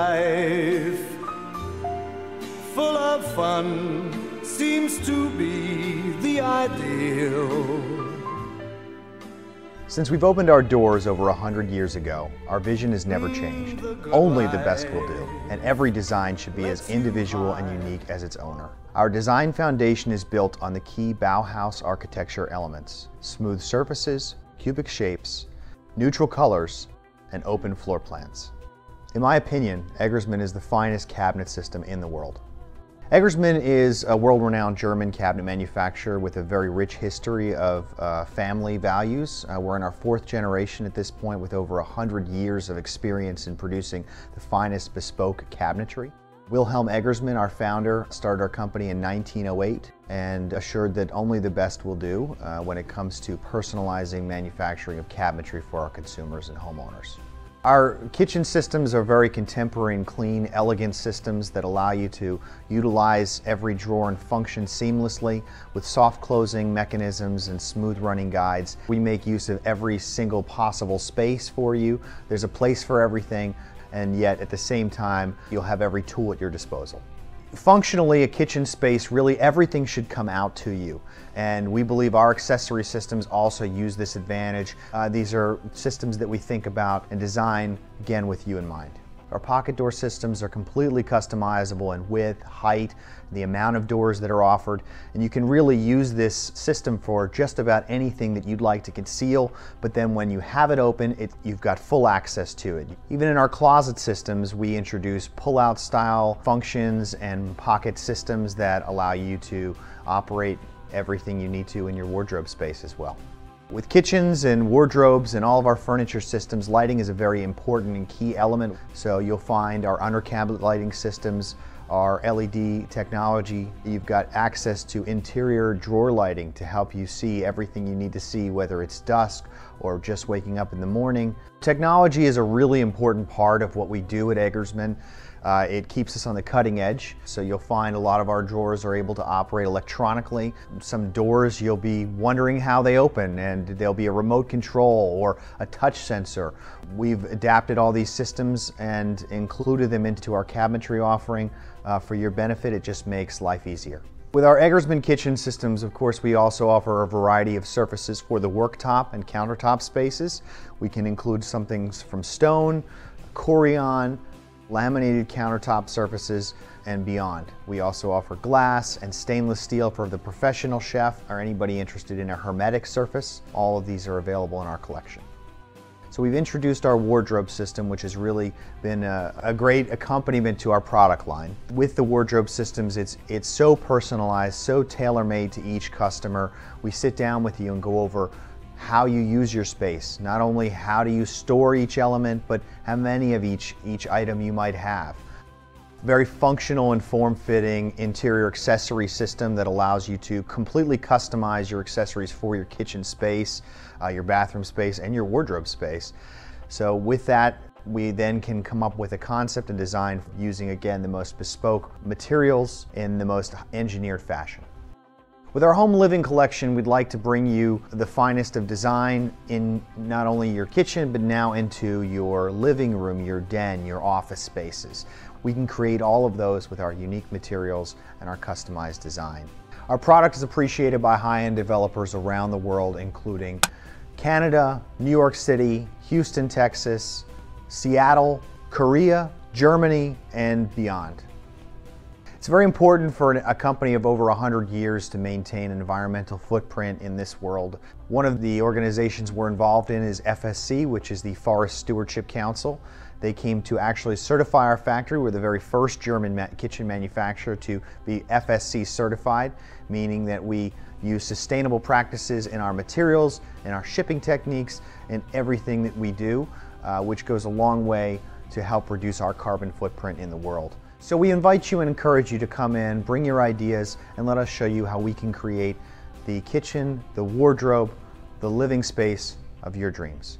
life, full of fun, seems to be the ideal. Since we've opened our doors over 100 years ago, our vision has never changed. Only the best will do, and every design should be as individual and unique as its owner. Our design foundation is built on the key Bauhaus architecture elements: smooth surfaces, cubic shapes, neutral colors, and open floor plans. In my opinion, Eggersmann is the finest cabinet system in the world. Eggersmann is a world-renowned German cabinet manufacturer with a very rich history of family values. We're in our fourth generation at this point, with over 100 years of experience in producing the finest bespoke cabinetry. Wilhelm Eggersmann, our founder, started our company in 1908 and assured that only the best will do when it comes to personalizing manufacturing of cabinetry for our consumers and homeowners. Our kitchen systems are very contemporary and clean, elegant systems that allow you to utilize every drawer and function seamlessly with soft closing mechanisms and smooth running guides. We make use of every single possible space for you. There's a place for everything, and yet at the same time, you'll have every tool at your disposal. Functionally, a kitchen space, really everything should come out to you, and we believe our accessory systems also use this advantage. These are systems that we think about and design, again, with you in mind. Our pocket door systems are completely customizable in width, height, the amount of doors that are offered, and you can really use this system for just about anything that you'd like to conceal, but then when you have it open, you've got full access to it. Even in our closet systems, we introduce pull-out style functions and pocket systems that allow you to operate everything you need to in your wardrobe space as well. With kitchens and wardrobes and all of our furniture systems, lighting is a very important and key element. So you'll find our under-cabinet lighting systems, our LED technology. You've got access to interior drawer lighting to help you see everything you need to see, whether it's dusk or just waking up in the morning. Technology is a really important part of what we do at Eggersmann. It keeps us on the cutting edge, so you'll find a lot of our drawers are able to operate electronically. Some doors you'll be wondering how they open, and there'll be a remote control or a touch sensor. We've adapted all these systems and included them into our cabinetry offering for your benefit. It just makes life easier. With our Eggersmann kitchen systems, of course, we also offer a variety of surfaces for the worktop and countertop spaces. We can include some things from stone, Corian, laminated countertop surfaces, and beyond. We also offer glass and stainless steel for the professional chef or anybody interested in a hermetic surface. All of these are available in our collection. So we've introduced our wardrobe system, which has really been a great accompaniment to our product line. With the wardrobe systems, it's so personalized, so tailor-made to each customer. We sit down with you and go over how you use your space. Not only how do you store each element, but how many of each item you might have. Very functional and form-fitting interior accessory system that allows you to completely customize your accessories for your kitchen space, your bathroom space, and your wardrobe space. So with that, we then can come up with a concept and design using, again, the most bespoke materials in the most engineered fashion. With our home living collection, we'd like to bring you the finest of design in not only your kitchen, but now into your living room, your den, your office spaces. We can create all of those with our unique materials and our customized design. Our product is appreciated by high-end developers around the world, including Canada, New York City, Houston, Texas, Seattle, Korea, Germany, and beyond. It's very important for a company of over 100 years to maintain an environmental footprint in this world. One of the organizations we're involved in is FSC, which is the Forest Stewardship Council. They came to actually certify our factory. We're the very first German kitchen manufacturer to be FSC certified, meaning that we use sustainable practices in our materials, in our shipping techniques, in everything that we do, which goes a long way to help reduce our carbon footprint in the world. So we invite you and encourage you to come in, bring your ideas, and let us show you how we can create the kitchen, the wardrobe, the living space of your dreams.